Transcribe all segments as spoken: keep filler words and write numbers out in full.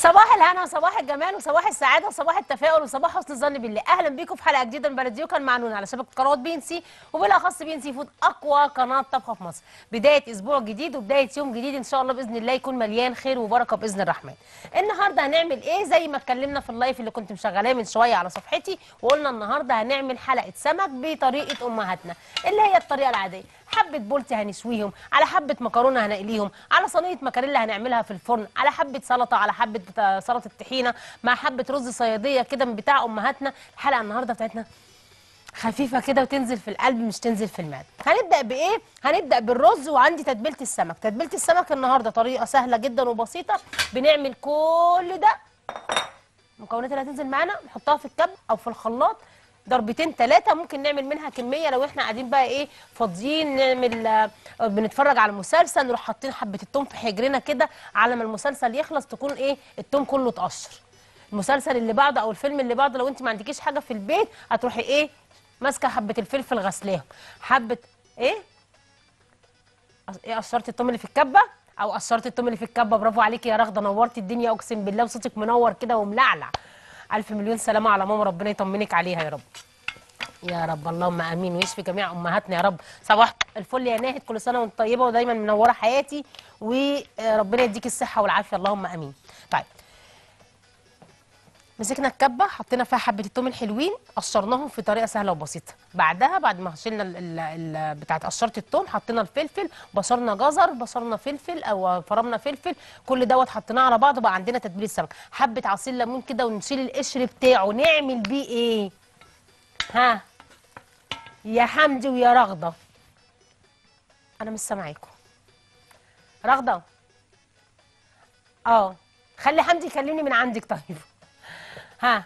صباح الهنا وصباح الجمال وصباح السعاده وصباح التفاؤل وصباح حسن الظن بالله. اهلا بيكم في حلقه جديده من البلدي يوكل مع نونا على شبكه قنوات بي ان سي، وبالاخص بي ان سي فود، اقوى قناه طبخه في مصر. بدايه اسبوع جديد وبدايه يوم جديد ان شاء الله باذن الله يكون مليان خير وبركه باذن الرحمن. النهارده هنعمل ايه؟ زي ما اتكلمنا في اللايف اللي كنت مشغلاه من شويه على صفحتي، وقلنا النهارده هنعمل حلقه سمك بطريقه امهاتنا اللي هي الطريقه العاديه. حبه بولتي هنشويهم، على حبه مكرونه هنقليهم، على صينيه مكاريلا هنعملها في الفرن، على حبه سلطه، على حبه سلطه الطحينه مع حبه رز صياديه كده من بتاع امهاتنا. الحلقه النهارده بتاعتنا خفيفه كده وتنزل في القلب مش تنزل في المعده. هنبدا بايه؟ هنبدا بالرز، وعندي تتبيله السمك. تتبيله السمك النهارده طريقه سهله جدا وبسيطه. بنعمل كل ده، المكونات اللي هتنزل معانا نحطها في الكب او في الخلاط ضربتين ثلاثه، ممكن نعمل منها كميه لو احنا قاعدين بقى ايه فاضيين، نعمل بنتفرج على مسلسل نروح حاطين حبه التوم في حجرنا كده، على ما المسلسل يخلص تكون ايه التوم كله اتقشر. المسلسل اللي بعده او الفيلم اللي بعده لو انت ما عندكيش حاجه في البيت هتروحي ايه ماسكه حبه الفلفل غسلاهم، حبه ايه ايه قشرت التوم اللي في الكبه او قشرت التوم اللي في الكبه. برافو عليكي يا رغده، نورتي الدنيا اقسم بالله، وصوتك منور كده وملعلع. ألف مليون سلامة على ماما، ربنا يطمنك عليها يا رب. يا رب اللهم امين، ويشفي جميع امهاتنا يا رب. صباح الفل يا ناهد، كل سنه وانت طيبه ودايما منوره حياتي، وربنا يديك الصحه والعافيه اللهم امين. طيب مسكنا الكبه حطينا فيها حبه التوم الحلوين قشرناهم في طريقه سهله وبسيطه. بعدها بعد ما شلنا بتاعه قشره التوم حطينا الفلفل، بشرنا جزر، بشرنا فلفل او فرمنا فلفل، كل دوت حطيناه على بعضه. بقى عندنا تتبيله السمك، حبه عصير ليمون كده ونشيل القشر بتاعه. نعمل بيه ايه؟ ها يا حمدي ويا رغده، انا مش سامعاكم. رغده اه خلي حمدي يكلمني من عندك. طيب ها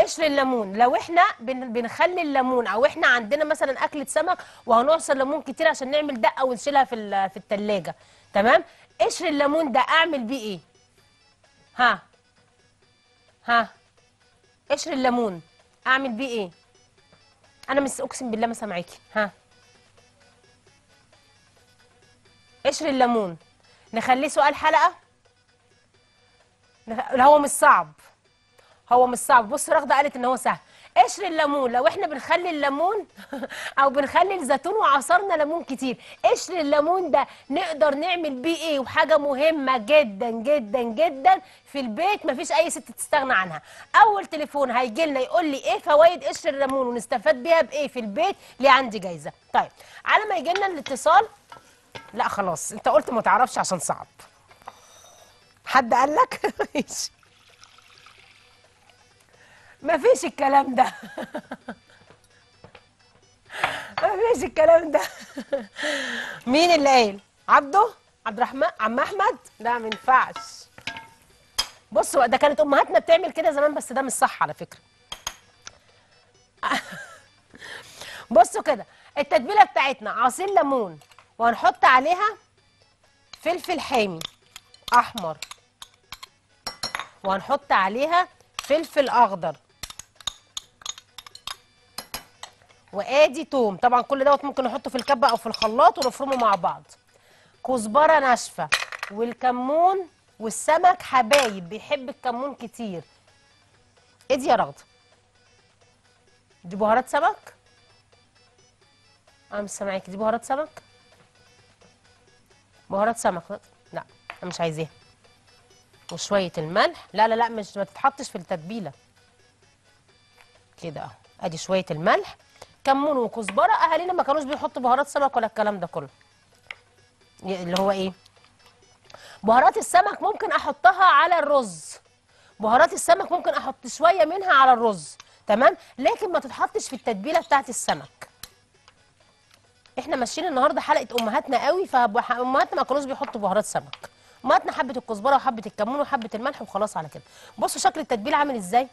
قشر الليمون، لو احنا بنخلي الليمون او احنا عندنا مثلا اكله سمك وهنعصر ليمون كتير عشان نعمل دقه ونشيلها في في الثلاجه، تمام؟ قشر الليمون ده اعمل بيه ايه؟ ها ها قشر الليمون اعمل بيه ايه؟ انا مش اقسم بالله ما سامعاكي. ها قشر الليمون نخليه سؤال حلقه؟ هو مش صعب، هو مش صعب. بص رغده قالت ان هو سهل. قشر الليمون لو احنا بنخلي الليمون او بنخلي الزيتون وعصرنا ليمون كتير، قشر الليمون ده نقدر نعمل بيه ايه؟ وحاجه مهمه جدا جدا جدا في البيت مفيش اي ست تستغنى عنها. اول تليفون هيجي لنا يقول لي ايه فوائد قشر الليمون ونستفاد بيها بايه في البيت، ليه عندي جايزه. طيب على ما يجي لنا الاتصال، لا خلاص انت قلت ما تعرفش عشان صعب، حد قال لك؟ ماشي مفيش الكلام ده مفيش الكلام ده مين اللي قايل؟ عبده؟ عبد الرحمن؟ عم احمد؟ لا ما ينفعش. بصوا ده كانت امهاتنا بتعمل كده زمان بس ده مش صح على فكره. بصوا كده التتبيله بتاعتنا عصير ليمون، وهنحط عليها فلفل حامي احمر، وهنحط عليها فلفل اخضر، وادي توم. طبعا كل دوت ممكن نحطه في الكبه او في الخلاط ونفرمه مع بعض. كزبره ناشفه والكمون، والسمك حبايب بيحب الكمون كتير. ادي يا رغده دي بهارات سمك. انا مش سامعاكي، دي بهارات سمك، بهارات سمك. لا انا مش عايزاها. وشويه الملح، لا لا لا مش ما تتحطش في التتبيله كده اهو. ادي شويه الملح، كمون وكزبره. اهالينا ما كانوش بيحطوا بهارات سمك ولا الكلام ده كله، اللي هو ايه بهارات السمك ممكن احطها على الرز، بهارات السمك ممكن احط شويه منها على الرز، تمام؟ لكن ما تتحطش في التتبيله بتاعت السمك. احنا ماشيين النهارده حلقه امهاتنا قوي، فامهاتنا ما كانوش بيحطوا بهارات سمك. امهاتنا حبه الكزبره وحبه الكمون وحبه الملح وخلاص على كده. بصوا شكل التتبيله عامل ازاي؟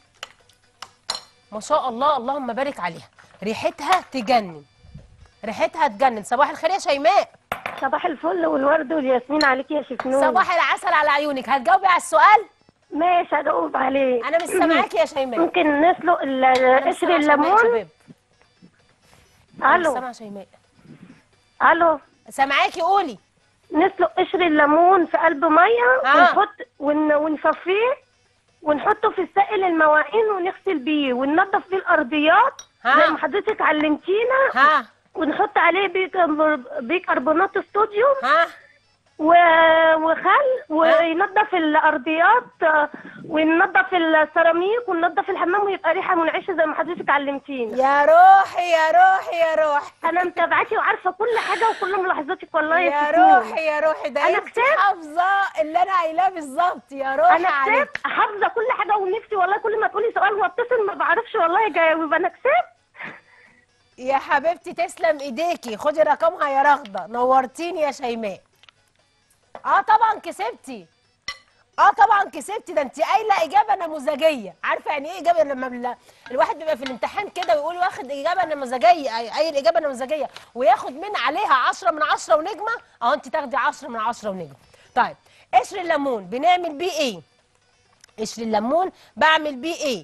ما شاء الله اللهم بارك عليها، ريحتها تجنن، ريحتها تجنن. صباح الخير يا شيماء. صباح الفل والورد والياسمين عليكي يا شيف نونا. صباح العسل على عيونك. هتجاوبي على السؤال؟ ماشي هجاوب عليه. انا مش سامعاكي يا شيماء. ممكن نسلق قشر الليمون. الو سامعه شيماء؟ الو سامعاكي قولي. نسلق قشر الليمون في قلب ميه ونحط ونصفيه ونحطه في السائل المواعين ونغسل بيه وننظف بيه الارضيات زي ما حضرتك علمتينا. ها. ونحط عليه بيكربونات الصوديوم وخل وينظف الارضيات وننظف السيراميك وننظف الحمام ويبقى ريحه منعشه زي ما حضرتك علمتينا. يا روحي يا روحي يا روحي، انا متابعاكي وعارفه كل حاجه وكل ملاحظاتك والله يا ستي. يا روحي يا روحي، ده انا حافظه اللي انا قايلاه بالظبط. يا روحي انا كسبت، حافظه كل حاجه ونفسي والله كل ما تقولي سؤال واتصل ما بعرفش والله اجاوب. انا كسبت يا حبيبتي، تسلم ايديكي. خدي رقمها يا رغده، نورتيني يا شيماء. اه طبعا كسبتي، اه طبعا كسبتي، ده انت قايله اجابه نموذجيه. عارفه يعني ايه اجابه؟ لما الواحد بيبقى في الامتحان كده ويقول واخد اجابه نموذجيه، قايل اجابه نموذجيه وياخد من عليها عشرة من عشرة ونجمه. اهو انت تاخدي عشرة من عشرة ونجمه. طيب قشر الليمون بنعمل بيه ايه؟ قشر الليمون بعمل بيه ايه؟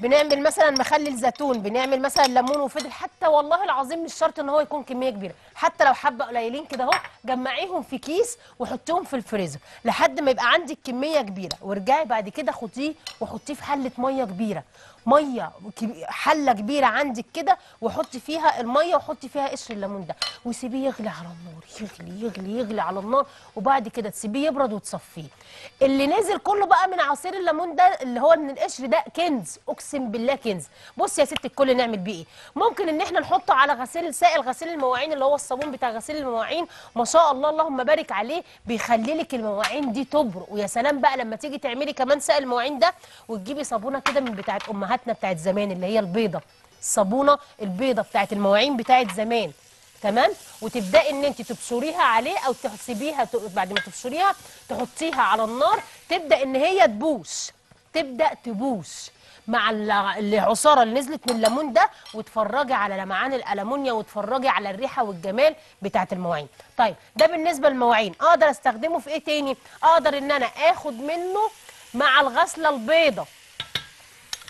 بنعمل مثلا مخلل زيتون، بنعمل مثلا ليمون وفضل، حتى والله العظيم مش شرط ان هو يكون كميه كبيره، حتى لو حبه قليلين كده اهو، جمعيهم في كيس وحطيهم في الفريزر لحد ما يبقى عندك كميه كبيره، وارجعي بعد كده خديه وحطيه في حله ميه كبيره، ميه حله كبيره عندك كده، وحطي فيها الميه وحطي فيها قشر الليمون ده وسيبيه يغلي على النار، يغلي يغلي يغلي على النار، وبعد كده تسيبيه يبرد وتصفيه. اللي نزل كله بقى من عصير الليمون ده اللي هو من القشر ده كنز، اقسم بالله كنز. بصي يا ست الكل نعمل بيه ايه؟ ممكن ان احنا نحطه على غسيل سائل غسيل المواعين اللي هو الصابون بتاع غسيل المواعين، ما شاء الله اللهم بارك عليه، بيخليلك المواعين دي تبرق. ويا سلام بقى لما تيجي تعملي كمان سائل المواعين ده وتجيبي صابونه كده من بتاعه امهات بتاعت زمان اللي هي البيضه، الصابونه البيضه بتاعت المواعين بتاعت زمان، تمام؟ وتبداي ان انت تبشريها عليه او تسيبيها بعد ما تبشريها تحطيها على النار، تبدا ان هي تبوش، تبدا تبوش مع العصاره اللي نزلت من الليمون ده، وتفرجي على لمعان الالمونيا وتفرجي على الريحه والجمال بتاعت المواعين. طيب ده بالنسبه للمواعين. اقدر استخدمه في ايه تاني؟ اقدر ان انا اخد منه مع الغسله البيضه،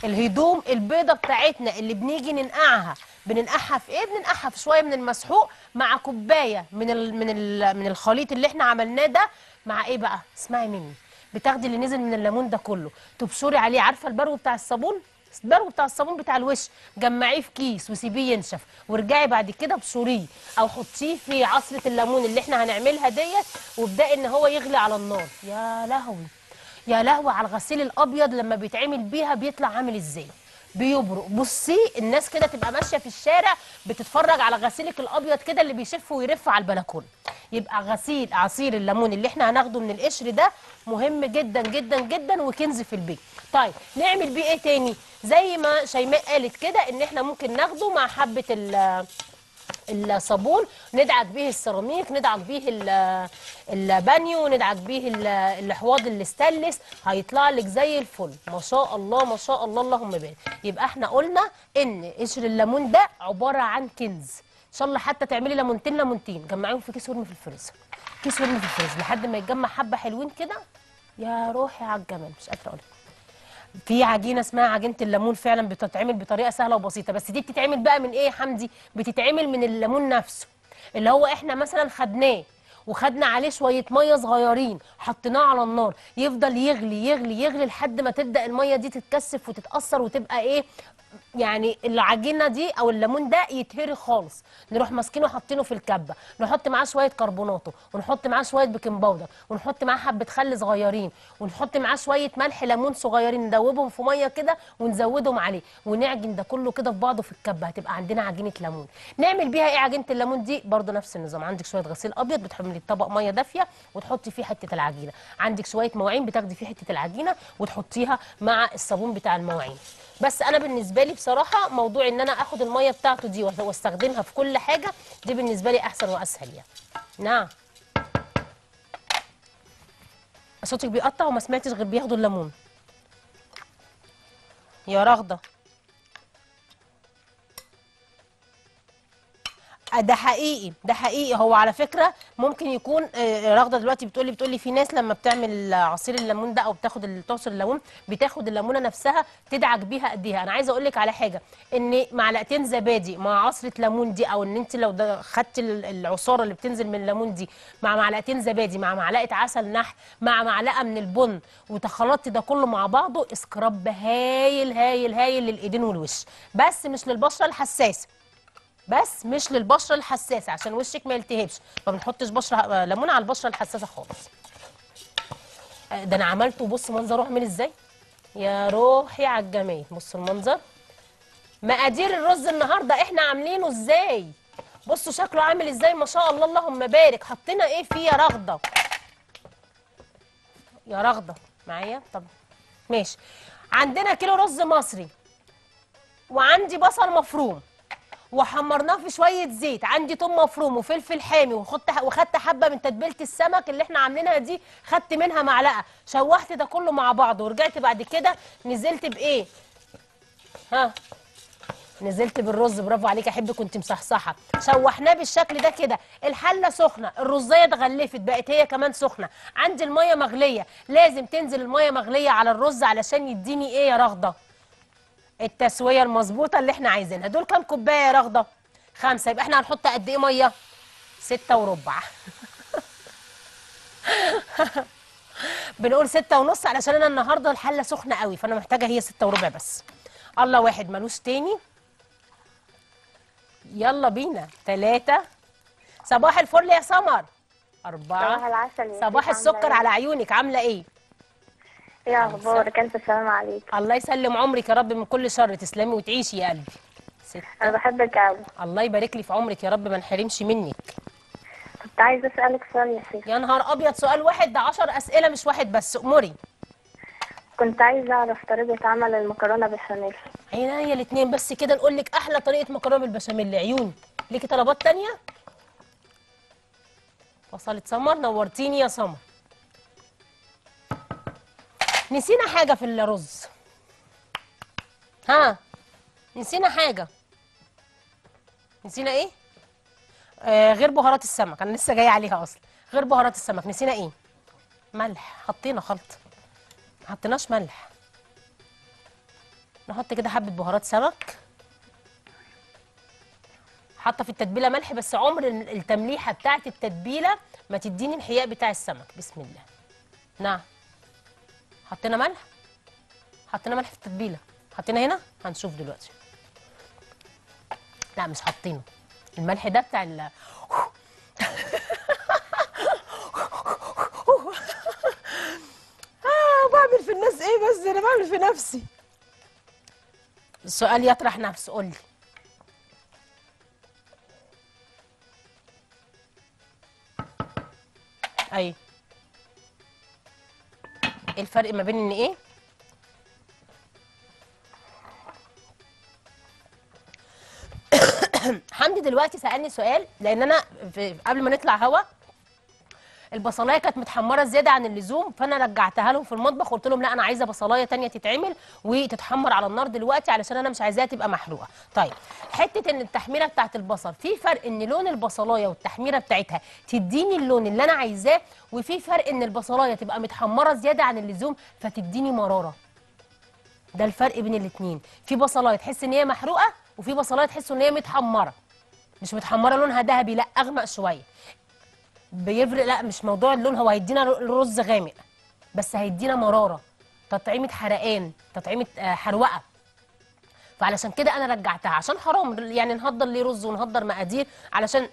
الهدوم البيضه بتاعتنا اللي بنيجي ننقعها، بننقعها في ايه؟ بننقعها في شويه من المسحوق مع كوبايه من ال من ال من الخليط اللي احنا عملناه ده، مع ايه بقى؟ اسمعي مني، بتاخدي اللي نزل من الليمون ده كله تبشري عليه، عارفه البرو بتاع الصابون؟ البرو بتاع الصابون بتاع الوش، جمعيه في كيس وسيبيه ينشف، وارجعي بعد كده بشريه او حطيه في عصره الليمون اللي احنا هنعملها ديت، وابداي ان هو يغلي على النار. يا لهوي يا لهوي على الغسيل الابيض لما بيتعمل بيها بيطلع عامل ازاي، بيبرق. بصي الناس كده تبقى ماشيه في الشارع بتتفرج على غسيلك الابيض كده اللي بيشف ويرف على البلكونه. يبقى غسيل عصير الليمون اللي احنا هناخده من القشر ده مهم جدا جدا جدا وكنز في البيت. طيب نعمل بيه ايه تاني؟ زي ما شيماء قالت كده ان احنا ممكن ناخده مع حبه ال الصابون، ندعك بيه السيراميك، ندعك بيه البانيو، ندعك بيه الحواض الاستانلس، هيطلع لك زي الفل ما شاء الله ما شاء الله اللهم بارك. يبقى احنا قلنا ان قشر الليمون ده عباره عن كنز، ان شاء الله حتى تعملي ليمونتين ليمونتين، جمعيهم في كيس ورمي في الفريزر، كيس ورمي في الفريزر لحد ما يتجمع حبه حلوين كده. يا روحي على الجمال، مش قادره اقول. في عجينه اسمها عجينه الليمون فعلا بتتعمل بطريقه سهله وبسيطه، بس دي بتتعمل بقى من ايه يا حمدي؟ بتتعمل من الليمون نفسه اللي هو احنا مثلا خدناه وخدنا عليه شويه ميه صغيرين، حطيناه على النار، يفضل يغلي يغلي يغلي لحد ما تبدا الميه دي تتكثف وتتاثر وتبقى ايه؟ يعني العجينه دي او الليمون ده يتهري خالص، نروح ماسكينه حاطينه في الكبه، نحط معاه شويه كربوناته، ونحط معاه شويه بيكنج باودر، ونحط معاه حبه خل صغيرين، ونحط معاه شويه ملح ليمون صغيرين، ندوبهم في ميه كده ونزودهم عليه، ونعجن ده كله كده في بعضه في الكبه، هتبقى عندنا عجينه ليمون. نعمل بيها ايه عجينه الليمون دي؟ برده نفس النظام، عندك شويه غسيل ابيض بتحملي الطبق ميه دافيه وتحطي فيه حته العجينه، عندك شويه مواعين بتاخدي فيه حته العجينه وتحطيها مع الصابون بتاع المواعين. بس انا بالنسبه لي بصراحه موضوع ان انا اخد الميه بتاعته دي واستخدمها في كل حاجه دي بالنسبه لي احسن واسهل يعني. نعم صوتك بيقطع وما سمعتش غير بياخدوا الليمون يا رغده. ده حقيقي ده حقيقي. هو على فكره ممكن يكون رغده دلوقتي بتقولي بتقولي في ناس لما بتعمل عصير الليمون ده او بتاخد تعصر الليمون بتاخد الليمونه نفسها تدعك بيها قديها. انا عايزه اقول لك على حاجه، ان معلقتين زبادي مع عصره ليمون دي، او ان انت لو خدت العصاره اللي بتنزل من الليمون دي مع معلقتين زبادي مع معلقه عسل نحل مع معلقه من البن وتخلطت ده كله مع بعضه، اسكراب هايل هايل هايل للايدين والوش، بس مش للبشره الحساسه، بس مش للبشره الحساسه عشان وشك ما يلتهبش. ما بنحطش بشره ليمون على البشره الحساسه خالص. ده انا عملته وبص منظره عامل ازاي، يا روحي على الجمال. بص المنظر، مقادير الرز النهارده احنا عاملينه ازاي، بصوا شكله عامل ازاي ما شاء الله، اللهم بارك. حطينا ايه فيه يا رغده؟ يا رغده معايا؟ طب ماشي. عندنا كيلو رز مصري، وعندي بصل مفروم وحمرناه في شويه زيت، عندي توم مفروم وفلفل حامي، وخدت حبه من تتبيله السمك اللي احنا عاملينها دي، خدت منها معلقه، شوحت ده كله مع بعضه، ورجعت بعد كده نزلت بايه؟ ها، نزلت بالرز. برافو عليك يا حبيبي، كنت مصحصحه. شوحناه بالشكل ده كده، الحله سخنه، الرزيه اتغلفت بقت هي كمان سخنه، عندي الميه مغليه، لازم تنزل الميه مغليه على الرز علشان يديني ايه يا رغده؟ التسويه المظبوطه اللي احنا عايزينها. دول كام كوبايه يا رغده؟ خمسه. يبقى احنا هنحط قد ايه ميه؟ سته وربع. بنقول سته ونص علشان انا النهارده الحله سخنه قوي، فانا محتاجه هي سته وربع بس. الله واحد ملوش تاني. يلا بينا. ثلاثه. صباح الفل يا سمر. اربعه. صباح العسل. صباح السكر على عيونك. عامله ايه؟ يا اخبارك؟ الف سلامة عليك. الله يسلم عمرك يا رب من كل شر، تسلمي وتعيشي يا قلبي. ستة. انا بحبك قوي. الله يبارك لي في عمرك يا رب، ما نحرمش منك. كنت عايزه اسالك سؤال يا شيخ. يا نهار ابيض، سؤال واحد؟ ده عشر اسئله مش واحد بس، امري. كنت عايزه اعرف طريقه عمل المكرونه بالبشاميل. عينيا الاثنين، بس كده نقول لك احلى طريقه مكرونه بالبشاميل. عيوني ليكي. طلبات ثانيه؟ وصلت سمر؟ نورتيني يا سمر. نسينا حاجة في الرز. ها، نسينا حاجة. نسينا ايه؟ آه غير بهارات السمك، انا لسه جاية عليها اصلا. غير بهارات السمك نسينا ايه؟ ملح. حطينا خلط، ما حطيناش ملح. نحط كده حبة بهارات سمك. حاطة في التتبيلة ملح، بس عمر التمليحة بتاعت التتبيلة ما تديني الحياء بتاع السمك. بسم الله. نعم، حطينا ملح، حطينا ملح في التتبيله، حطينا هنا، هنشوف دلوقتي. لا مش حاطينه، الملح ده بتاع ال آه بعمل في الناس ايه بس، انا بعمل في نفسي. السؤال يطرح نفسه، قول لي. ايوه، ايه الفرق ما بين ان ايه؟ حمدي دلوقتي سألني سؤال، لان انا قبل ما نطلع هوا البصلايه كانت متحمره زياده عن اللزوم، فانا رجعتها لهم في المطبخ وقلت لهم لا انا عايزه بصلايه ثانيه تتعمل وتتحمر على النار دلوقتي علشان انا مش عايزاها تبقى محروقه. طيب، حته ان التحميره بتاعه البصل، في فرق ان لون البصلايه والتحميره بتاعتها تديني اللون اللي انا عايزاه، وفي فرق ان البصلايه تبقى متحمره زياده عن اللزوم فتديني مراره. ده الفرق بين الاثنين. في بصلايه تحس ان هي محروقه، وفي بصلايه تحس ان هي متحمره، مش متحمره لونها ذهبي، لا اغمق شويه. بيفرق. لا مش موضوع اللون، هو هيدينا الرز غامق بس هيدينا مراره، تطعيمه حرقان، تطعيمه حروقه. فعلشان كده انا رجعتها، عشان حرام يعني نهضر ليه رز ونهضر مقادير علشان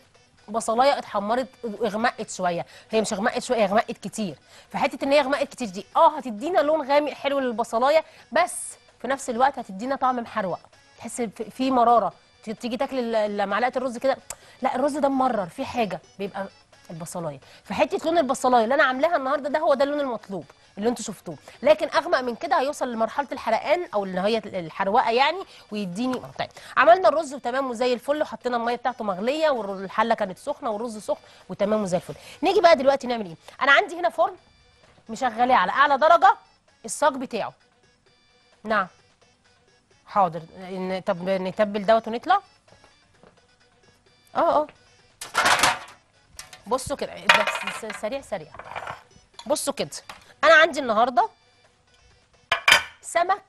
بصلايه اتحمرت واغمقت شويه. هي مش اغمقت شويه، هي اغمقت كتير. فحته ان هي اغمقت كتير دي اه هتدينا لون غامق حلو للبصلايه، بس في نفس الوقت هتدينا طعم محروق، تحس في مراره. تيجي تاكل معلقه الرز كده، لا الرز ده مرر في حاجه، بيبقى البصلايه. فحته لون البصلايه اللي انا عاملاها النهارده ده هو ده اللون المطلوب اللي انتوا شفتوه، لكن اغمق من كده هيوصل لمرحله الحرقان او اللي هي الحروقه يعني، ويديني. طيب، عملنا الرز وتمام وزي الفل، وحطينا الميه بتاعته مغليه، والحله كانت سخنه والرز سخن وتمام وزي الفل. نيجي بقى دلوقتي نعمل ايه؟ انا عندي هنا فرن مشغلاه على اعلى درجه الصاج بتاعه. نعم، حاضر. طب نتبل دوت ونطلع. اه اه بصوا كده، بس سريع سريع. بصوا كده، انا عندي النهارده سمك.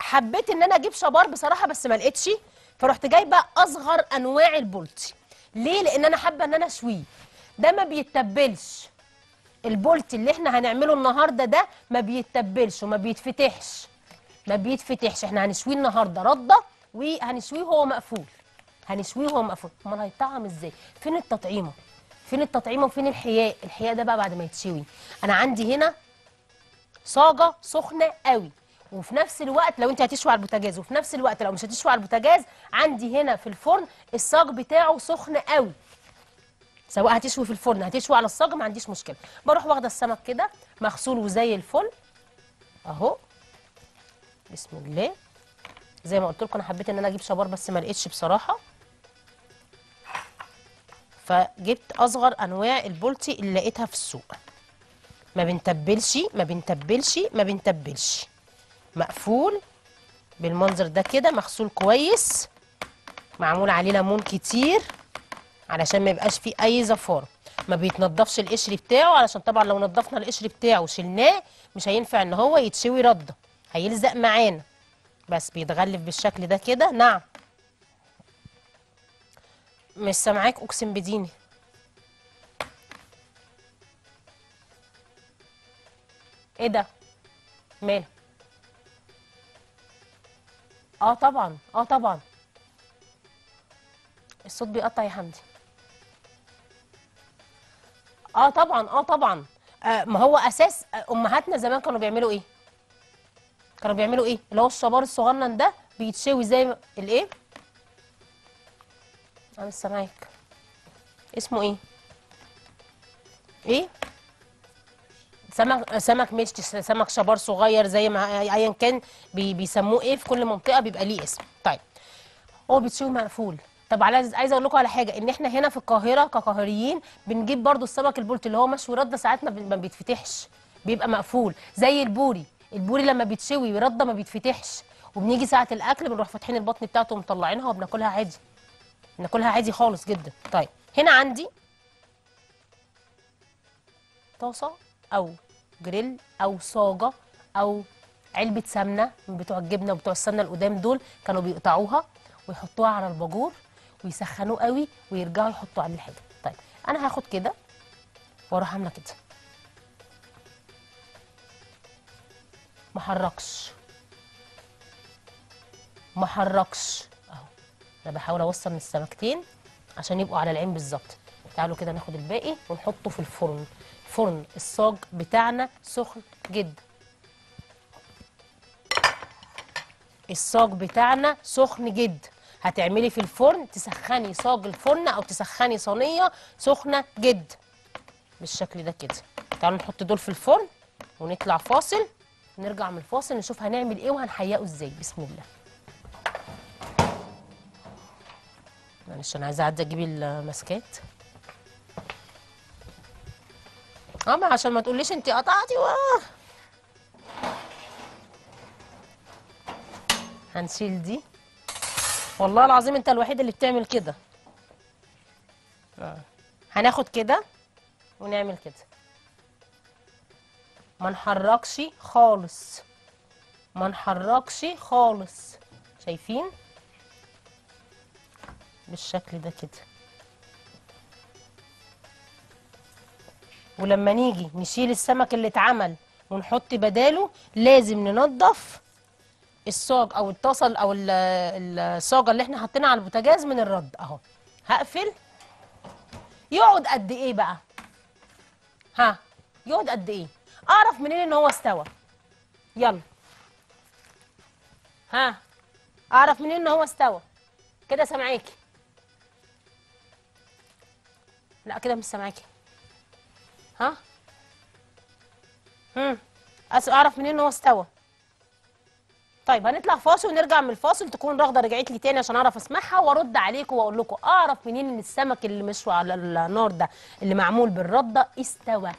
حبيت ان انا اجيب شبار بصراحه بس ما لقيتش، فروحت جايبه اصغر انواع البولتي. ليه؟ لان انا حابه ان انا اشويه. ده ما بيتبلش، البولتي اللي احنا هنعمله النهارده ده ما بيتبلش وما بيتفتحش، ما بيتفتحش. احنا هنشويه النهارده رده، وهنشويه وهو مقفول، هنشويه وهو مقفول. امال هيتطعم ازاي؟ فين التطعيمه؟ فين التطعيمه وفين الحياء؟ الحياء ده بقى بعد ما يتشوي. انا عندي هنا صاجه سخنه قوي، وفي نفس الوقت لو انت هتشوي على البوتاجاز، وفي نفس الوقت لو مش هتشوي على البوتاجاز، عندي هنا في الفرن الصاج بتاعه سخن قوي. سواء هتشوي في الفرن هتشوي على الصاج ما عنديش مشكله. بروح واخده السمك كده مغسول وزي الفل اهو، بسم الله. زي ما قلت لكم انا حبيت ان انا اجيب شبار بس ما لقيتش بصراحه، فجبت اصغر انواع البولتي اللي لقيتها في السوق. ما بنتبلش ما بنتبلش ما بنتبلش، مقفول بالمنظر ده كده، مغسول كويس، معمول عليه ليمون كتير علشان ما يبقاش فيه اي زفاره. ما بيتنضفش القشر بتاعه، علشان طبعا لو نضفنا القشر بتاعه وشلناه مش هينفع ان هو يتشوي رده، هيلزق معانا. بس بيتغلف بالشكل ده كده. نعم مش سامعاك، اقسم بديني. ايه ده؟ ماله؟ اه طبعا اه طبعا الصوت بيقطع يا حمدي. اه طبعا اه طبعا آه ما هو اساس امهاتنا زمان كانوا بيعملوا ايه؟ كانوا بيعملوا ايه؟ اللي هو الشبار الصغنن ده بيتشوي زي ما الايه؟ انا مش سامعاك. اسمه ايه؟ ايه؟ سمك سمك مش سمك شبار صغير زي ما ايا كان بي بيسموه ايه، في كل منطقه بيبقى ليه اسم. طيب هو بيتشوي مقفول. طب عايزه عايزه اقول لكم على حاجه، ان احنا هنا في القاهره كقاهريين بنجيب برضو السمك البولت اللي هو مشوي رده، ساعات ما بيتفتحش، بيبقى مقفول زي البوري. البوري لما بيتشوي رده ما بيتفتحش، وبنيجي ساعه الاكل بنروح فاتحين البطن بتاعته ومطلعينها وبناكلها عادي، بناكلها عادي خالص جدا. طيب هنا عندي طاسه او جريل او صاجه او علبه سمنه بتوع الجبنه وبتوع السمنه القدام، دول كانوا بيقطعوها ويحطوها على الباجور ويسخنوه قوي ويرجعوا يحطوا عليه الحاجه. طيب انا هاخد كده واروح عامله كده، ما حركش ما حركش اهو. انا بحاول اوصل من السمكتين عشان يبقوا على العين بالظبط. تعالوا كده ناخد الباقي ونحطه في الفرن. فرن الصاج بتاعنا سخن جدا، الصاج بتاعنا سخن جدا. هتعملي في الفرن تسخني صاج الفرن او تسخني صينيه سخنه جدا بالشكل ده كده. تعالوا نحط دول في الفرن ونطلع فاصل، نرجع من الفاصل نشوف هنعمل ايه وهنحيقه ازاي. بسم الله. معلش انا عايزه اعدي اجيب الماسكات، اه عشان ما تقوليش انت قطعتي. واه هنشيل دي، والله العظيم انت الوحيد اللي بتعمل كده. هناخد كده ونعمل كده، ما نحركش خالص، ما نحركش خالص. شايفين بالشكل ده كده. ولما نيجي نشيل السمك اللي اتعمل ونحط بداله لازم ننضف الصاج او الطاسه او الصاجه اللي احنا حاطينها على البوتاجاز من الرد اهو. هقفل. يقعد قد ايه بقى؟ ها يقعد قد ايه؟ اعرف منين ان هو استوى؟ يلا ها اعرف منين ان هو استوى؟ كده سامعاكي؟ لا كده مش سامعاكي. ها امم اعرف منين ان هو استوى؟ طيب هنطلع فاصل ونرجع من الفاصل، تكون رغده رجعت لي تاني عشان اعرف اسمعها وارد عليكم واقول لكم اعرف منين ان السمك اللي مشوي على النار ده اللي معمول بالرده استوى.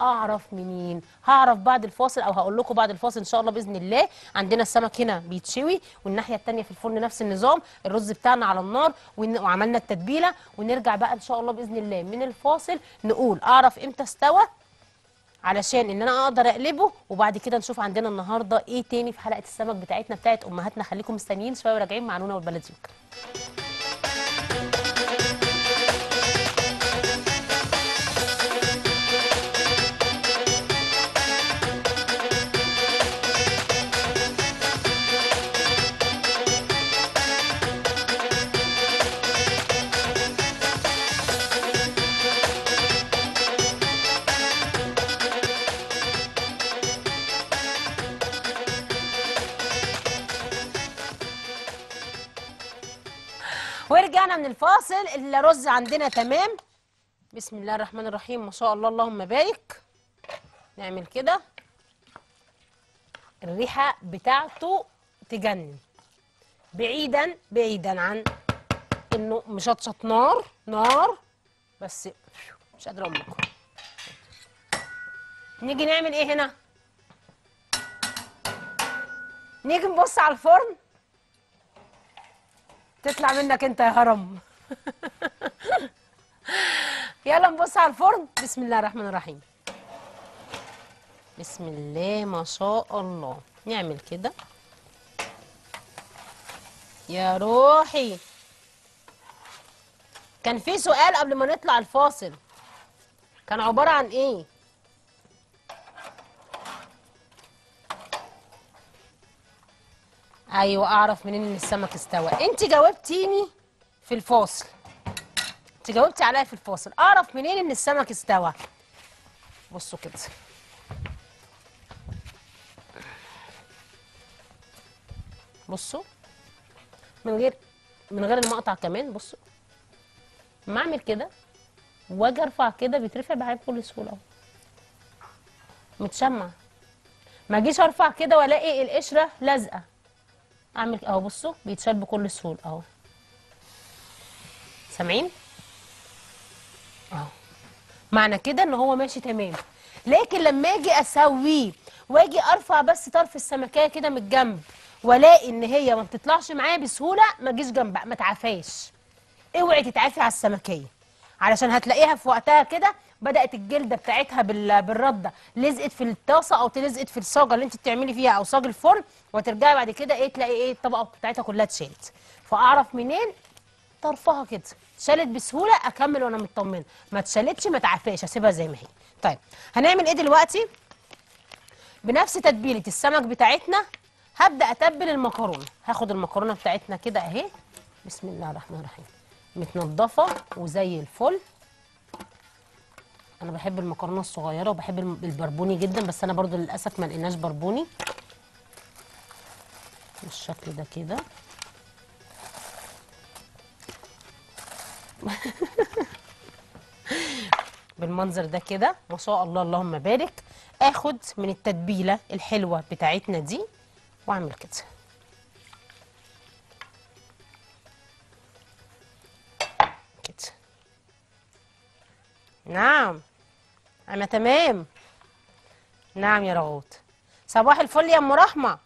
اعرف منين؟ هعرف بعد الفاصل او هقول لكم بعد الفاصل ان شاء الله باذن الله. عندنا السمك هنا بيتشوي والناحيه الثانيه في الفرن نفس النظام، الرز بتاعنا على النار وعملنا التتبيله، ونرجع بقى ان شاء الله باذن الله من الفاصل نقول اعرف امتى استوى علشان ان انا اقدر اقلبه، وبعد كده نشوف عندنا النهارده ايه تاني في حلقه السمك بتاعتنا بتاعت امهاتنا. خليكم مستنيين شويه وراجعين مع نونا والبلدي يوكل. ورجعنا من الفاصل، الرز عندنا تمام بسم الله الرحمن الرحيم ما شاء الله اللهم بارك. نعمل كده الريحه بتاعته تجنن، بعيدا بعيدا عن انه مشطشط نار نار، بس مش قادره اقول لكم. نيجي نعمل ايه هنا؟ نيجي نبص على الفرن. تطلع منك انت يا هرم. يلا نبص على الفرن. بسم الله الرحمن الرحيم بسم الله ما شاء الله. نعمل كده يا روحي. كان في سؤال قبل ما نطلع الفاصل كان عبارة عن ايه؟ ايوه اعرف منين ان السمك استوى. انت جاوبتيني في الفاصل، انت جاوبتي عليا في الفاصل اعرف منين ان السمك استوى. بصوا كده بصوا من غير من غير المقطع كمان. بصوا اما اعمل كده واجي ارفع كده بيترفع معايا بكل سهوله اهو متشمع، ما اجيش ارفع كده والاقي القشره لازقه. اعمل اهو بصوا بيتشال بكل سهوله اهو. سامعين اهو؟ معنى كده ان هو ماشي تمام. لكن لما اجي اسويه واجي ارفع بس طرف السمكيه كده من الجنب والاقي ان هي ما بتطلعش معايا بسهوله، ما اجيش جنبها، ما تعافاش. اوعي تتعافي على السمكيه علشان هتلاقيها في وقتها كده بدات الجلده بتاعتها بالرده لزقت في الطاسه او تلزقت في الصاجه اللي انت بتعملي فيها او صاج الفرن، وترجعي بعد كده ايه تلاقي ايه الطبقه بتاعتها كلها اتشالت. فاعرف منين؟ طرفها كده اتشالت بسهوله اكمل وانا مطمنه، ما اتشالتش ما تعافاش هسيبها زي ما هي. طيب هنعمل ايه دلوقتي؟ بنفس تتبيله السمك بتاعتنا هبدا اتبل المكرونه. هاخد المكرونه بتاعتنا كده اهي بسم الله الرحمن الرحيم متنضفه وزي الفل. انا بحب المكرونه الصغيره وبحب البربوني جدا، بس انا برضو للاسف ما لقيناش بربوني بالشكل ده كده. بالمنظر ده كده ما شاء الله اللهم بارك. اخد من التتبيله الحلوه بتاعتنا دي واعمل كده كده. نعم انا تمام. نعم يا رغوت. صباح الفل يا ام رحمه.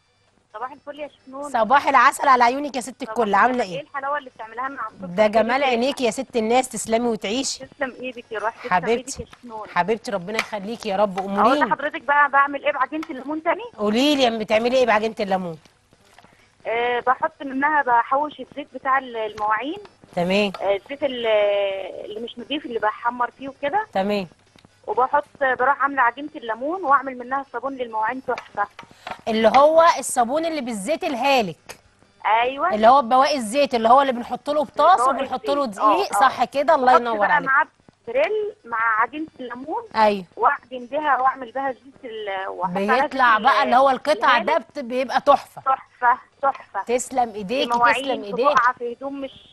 صباح الفل يا شيف نونا. صباح العسل على عيونك يا ست الكل. عامله ايه؟ ايه الحلاوه اللي بتعملها لنا عمرك؟ ده جمال عينيك يا ست الناس. تسلمي وتعيشي. تسلم ايدك يا روحي. حبيبتي يا شيف نونا. حبيبتي ربنا يخليكي يا رب. امورين. اقول لحضرتك بقى بعمل ايه بعجينه الليمون تاني؟ قولي لي بتعملي ايه بعجينه الليمون؟ أه بحط منها بحوش الزيت بتاع المواعين. تمام. أه الزيت اللي مش نضيف اللي بحمر فيه وكده. تمام. وبحط بروح عامله عجينه الليمون واعمل منها صابون للمواعين تحفه. اللي هو الصابون اللي بالزيت الهالك. ايوه اللي هو بواقي الزيت اللي هو اللي بنحط له بطاس وبنحط له دقيق. صح كده الله ينور عليك. مع بريل مع عجينه الليمون. ايوه واعجن بها واعمل بها الزيت بيطلع بقى اللي هو القطع ده بيبقى تحفه تحفه تحفه. تسلم ايديك تسلم ايديك. في هدوم مش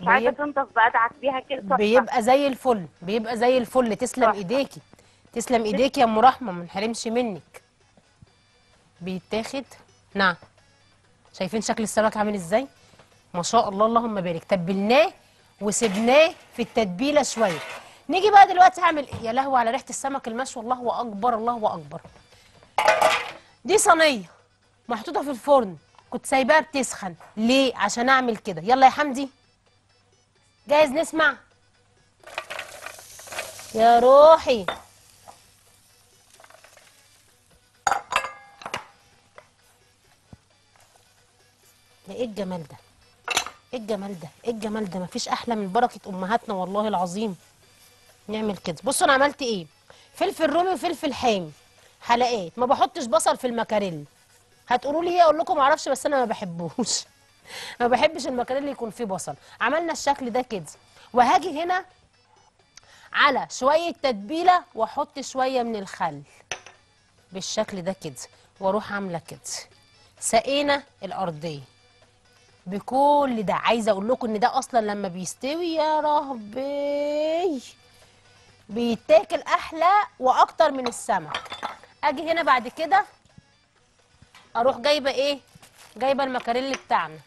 مش عايزه تنضف بقدعك بيها كده بيبقى زي الفل بيبقى زي الفل. تسلم ايديكي تسلم ايديكي يا ام رحمه ما نحرمش منك. بيتاخد. نعم شايفين شكل السمك عامل ازاي؟ ما شاء الله اللهم بارك. تبلناه وسبناه في التتبيله شويه. نيجي بقى دلوقتي هعمل ايه. يا لهوي على ريحه السمك المشوي، الله اكبر الله اكبر. دي صينيه محطوطه في الفرن، كنت سايباها بتسخن ليه؟ عشان اعمل كده. يلا يا حمدي جاهز نسمع. يا روحي ده ايه الجمال ده، ايه الجمال ده، ايه الجمال ده، مفيش احلى من بركه امهاتنا والله العظيم. نعمل كده. بصوا انا عملت ايه، فلفل رومي وفلفل حامي حلقات، ما بحطش بصل في المكاريل. هتقولوا لي ايه؟ اقول لكم معرفش، بس انا ما بحبوش ما بحبش المكاريل يكون فيه بصل. عملنا الشكل ده كده، وهاجي هنا على شويه تتبيله واحط شويه من الخل بالشكل ده كده، واروح عامله كده. سقينا الارضيه بكل ده. عايزه اقول لكم ان ده اصلا لما بيستوي يا رهبي بيتاكل احلى واكتر من السمك. اجي هنا بعد كده اروح جايبه ايه، جايبه المكاريل بتاعنا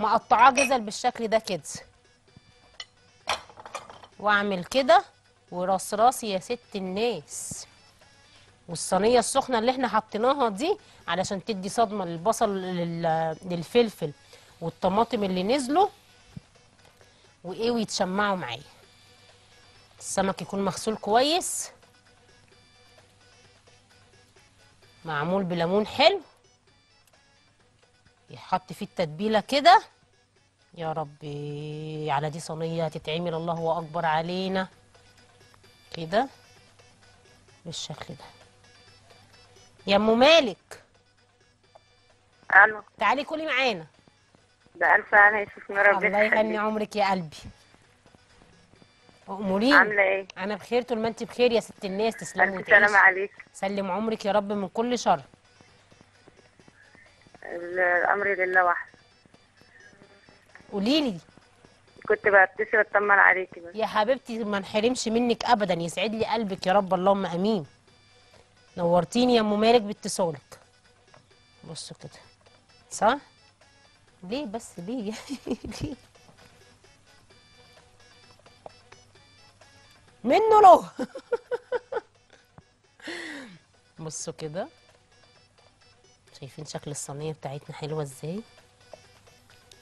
مقطعاه جزل بالشكل ده كده، واعمل كده وراس راسي يا ست الناس. والصينيه السخنه اللي احنا حطيناها دي علشان تدي صدمه للبصل للفلفل والطماطم اللي نزلوا وايه ويتشمعوا معايا. السمك يكون مغسول كويس، معمول بليمون حلو، يحط فيه التتبيله كده. يا ربي على دي صينيه هتتعمل، الله اكبر علينا. كده بالشكل ده. يا ام مالك الو، تعالي كلي معانا. ده الف هنا يا شيف نونا، الله يهني عمرك يا قلبي. امورين عامله ايه؟ انا بخير طول ما انت بخير يا ست الناس. تسلمي وتعيشي. السلام عليكم. سلم عمرك يا رب من كل شر. الامر لله وحده. قولي لي، كنت ببتسم اطمن عليكي بس يا حبيبتي، ما انحرمش منك ابدا، يسعد لي قلبك يا رب، اللهم امين. نورتيني يا ام مالك باتصالك. بصوا كده صح؟ ليه بس ليه ليه منه له بصوا كده، شايفين شكل الصينيه بتاعتنا حلوه ازاي.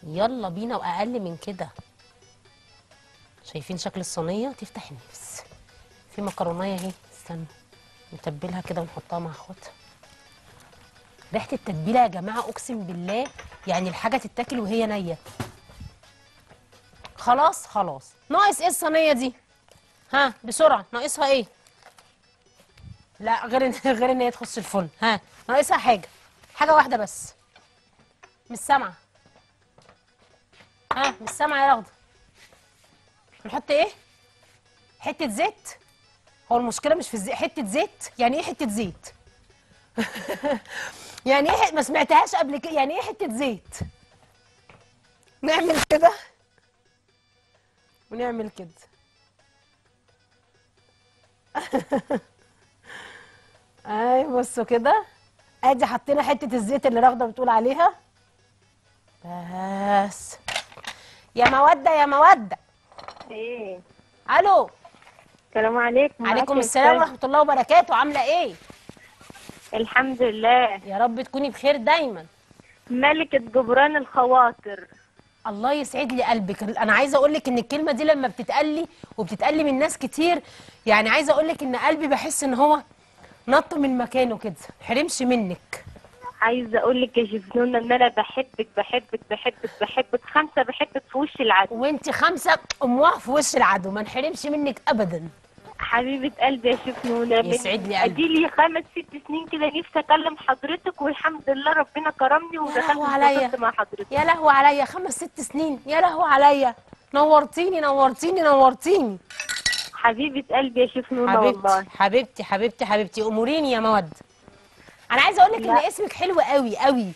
يلا بينا واقل من كده. شايفين شكل الصينيه تفتح النفس. في مكرونيه اهي، استنوا نتبلها كده ونحطها مع اخواتها. ريحه التتبيله يا جماعه اقسم بالله، يعني الحاجه تتاكل وهي نيه. خلاص خلاص، ناقص ايه الصينيه دي؟ ها بسرعه، ناقصها ايه؟ لا غير ان غير ان هي تخش الفرن. ها ناقصها حاجه، حاجه واحده بس. مش سامعه. ها مش سامعه يا رغده. نحط ايه؟ حته زيت. هو المشكله مش في الزيت، حته زيت. يعني ايه حته زيت؟ يعني ايه؟ ما سمعتهاش قبل كده. يعني ايه حته زيت؟ نعمل كده ونعمل كده اي بصوا كده، ادي حطينا حته الزيت اللي رغده بتقول عليها. بس يا موده يا موده ايه. الو السلام عليكم. وعليكم السلام ورحمه الله وبركاته. عامله ايه؟ الحمد لله يا رب تكوني بخير دايما. ملكه جبران الخواطر. الله يسعد لي قلبك. انا عايزه اقول لك ان الكلمه دي لما بتتقلي وبتتقلي من ناس كتير، يعني عايزه اقول لك ان قلبي بحس ان هو نط من مكانه كده. حرمش منك. عايزه اقول لك يا شيف نونا ان انا بحبك بحبك بحبك بحبك خمسه، بحبك في وش العدو. وانت خمسه امواه في وش العدو، ما نحرمش منك ابدا. حبيبه قلبي يا شيف نونا، يسعد لي قلبي. اديلي خمس ست سنين كده نفسي اكلم حضرتك، والحمد لله ربنا كرمني ودخلت مع حضرتك. يا لهوي عليا خمس ست سنين، يا لهوي عليا. نورتيني نورتيني نورتيني حبيبه قلبي يا شيف نونا. والله حبيبتي حبيبتي حبيبتي. اموريني يا مود. انا عايزه اقول لك ان اسمك حلو قوي قوي،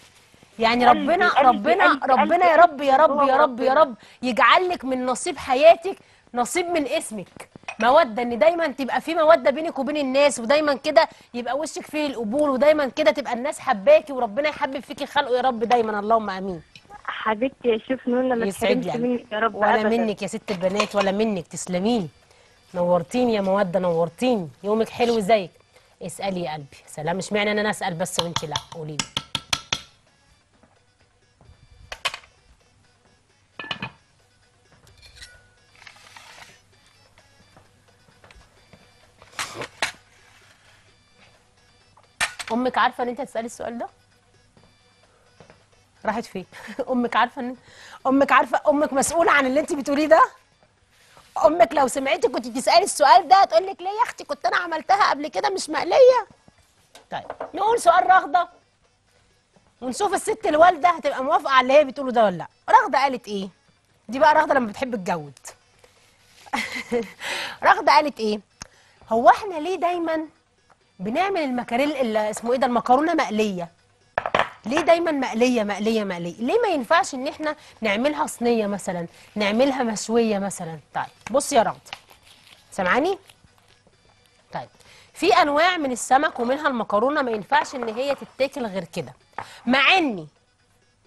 يعني ربنا قلبي ربنا قلبي ربنا يا رب يا رب يا رب يا رب يجعل لك من نصيب حياتك نصيب من اسمك موده، ان دايما تبقى في موده بينك وبين الناس، ودايما كده يبقى وشك فيه القبول، ودايما كده تبقى الناس حباكي، وربنا يحبب فيكي خلقه يا رب دايما، اللهم امين. حبيبتي يا شيف نونا ما تحرمش منك يا رب. ولا منك يا ست البنات، ولا منك. تسلميلي. نورتيني يا مودة، نورتيني، يومك حلو زيك. اسألي يا قلبي. سلام، مش معنى ان انا اسأل بس وانت لا. قولي لي. امك عارفه ان انت هتسالي السؤال ده؟ راحت فين؟ امك عارفه ان امك عارفه امك مسؤوله عن اللي انت بتقوليه ده؟ امك لو سمعتك كنت بتسالي السؤال ده هتقول لك ليه يا اختي كنت انا عملتها قبل كده مش مقليه. طيب نقول سؤال رغده ونشوف الست الوالده هتبقى موافقه على اللي هي بتقوله ده ولا لا. رغده قالت ايه؟ دي بقى رغده لما بتحب تجود. رغده قالت ايه؟ هو احنا ليه دايما بنعمل المكاريل اللي اسمه ايه ده المكرونه مقليه؟ ليه دايما مقليه مقليه مقليه؟ ليه ما ينفعش ان احنا نعملها صينيه مثلا، نعملها مشويه مثلا؟ طيب بص يا رغده سامعاني؟ طيب في انواع من السمك ومنها المكرونه ما ينفعش ان هي تتاكل غير كده، مع اني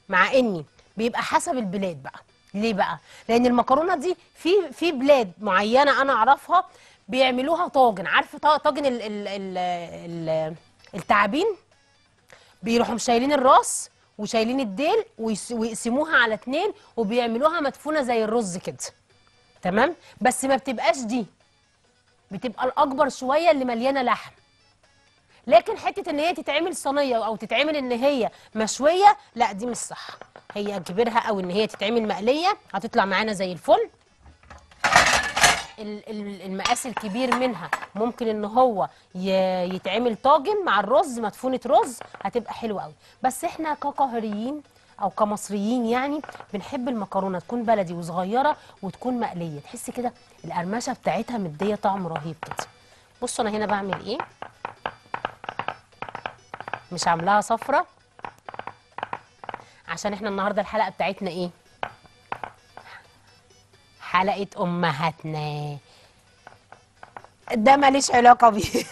مع اني بيبقى حسب البلاد بقى. ليه بقى؟ لان المكرونه دي في في بلاد معينه انا اعرفها بيعملوها طاجن، عارفه طاجن ال ال ال ال التعابين؟ بيروحوا مشايلين الراس وشايلين الديل ويقسموها على اتنين وبيعملوها مدفونه زي الرز كده. تمام؟ بس ما بتبقاش دي. بتبقى الاكبر شويه اللي مليانه لحم. لكن حته ان هي تتعمل صينيه او تتعمل ان هي مشويه، لا دي مش صح. هي كبيرها او ان هي تتعمل مقليه هتطلع معانا زي الفل. المقاس الكبير منها ممكن ان هو يتعمل طاجن مع الرز، مدفونه رز، هتبقى حلوه قوي. بس احنا كقاهريين او كمصريين يعني بنحب المكرونه تكون بلدي وصغيره وتكون مقليه، تحس كده القرمشه بتاعتها مديه طعم رهيب كده. بصوا انا هنا بعمل ايه؟ مش عاملاها صفرة عشان احنا النهارده الحلقه بتاعتنا ايه؟ حلقة أمهاتنا. ده ماليش علاقة بيه.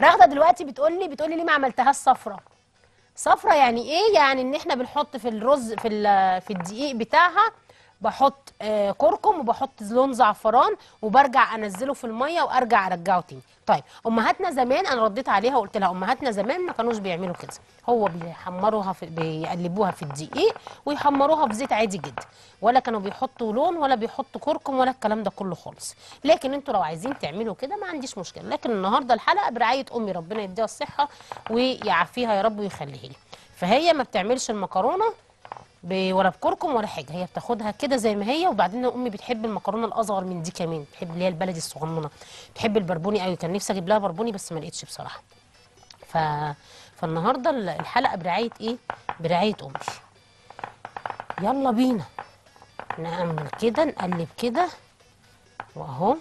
رغدة دلوقتي بتقولي بتقولي ليه ما عملتهاش صفرة؟ صفرة يعني إيه؟ يعني إن إحنا بنحط في الرز في في الدقيق بتاعها بحط آه كركم وبحط لون زعفران وبرجع أنزله في المية وأرجع أرجعه تاني. طيب أمهاتنا زمان أنا رديت عليها وقلت لها أمهاتنا زمان ما كانوش بيعملوا كده، هو بيحمروها في بيقلبوها في الدقيق ويحمروها في زيت عادي جدا، ولا كانوا بيحطوا لون ولا بيحطوا كركم ولا الكلام ده كله خالص. لكن انتوا لو عايزين تعملوا كده ما عنديش مشكلة، لكن النهارده الحلقة برعاية أمي ربنا يديها الصحة ويعافيها يا رب ويخليها لي. فهي ما بتعملش المكرونة ولا بكركم ولا حاجه، هي بتاخدها كده زي ما هي. وبعدين امي بتحب المكرونه الاصغر من دي كمان، بتحب اللي هي البلدي الصغنونه، بتحب البربوني قوي. كان نفسي اجيب لها بربوني بس ما لقيتش بصراحه. ف... فالنهارده الحلقه برعايه ايه؟ برعايه امي. يلا بينا نعمل كده، نقلب كده واهو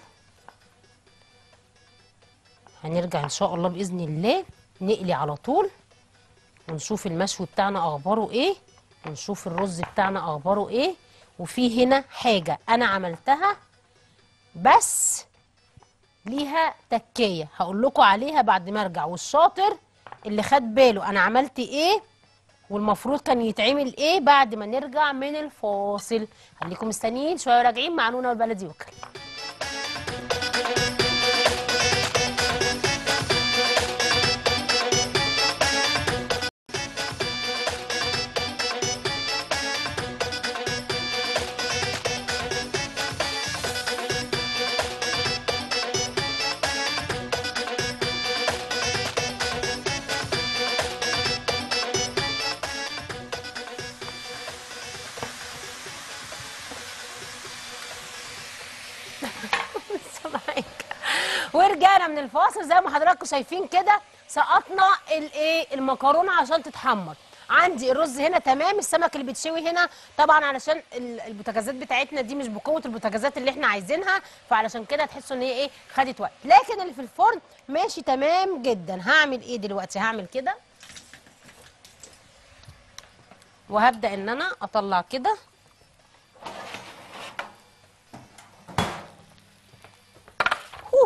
هنرجع ان شاء الله باذن الله نقلي على طول ونشوف المشوي بتاعنا اخباره ايه، نشوف الرز بتاعنا اخباره ايه. وفي هنا حاجه انا عملتها بس ليها تكيه هقول لكم عليها بعد ما ارجع، والشاطر اللي خد باله انا عملت ايه والمفروض كان يتعمل ايه بعد ما نرجع من الفاصل. خليكم مستنيين شويه وراجعين مع نونا والبلدي يوكل. ورجعنا من الفاصل زي ما حضراتكم شايفين كده، سقطنا الايه المكرونه عشان تتحمر. عندي الرز هنا تمام، السمك اللي بتشوي هنا طبعا علشان البوتاجازات بتاعتنا دي مش بقوه البوتاجازات اللي احنا عايزينها، فعلشان كده هتحسوا ان هي ايه خدت وقت. لكن اللي في الفرن ماشي تمام جدا. هعمل ايه دلوقتي؟ هعمل كده وهبدا ان انا اطلع كده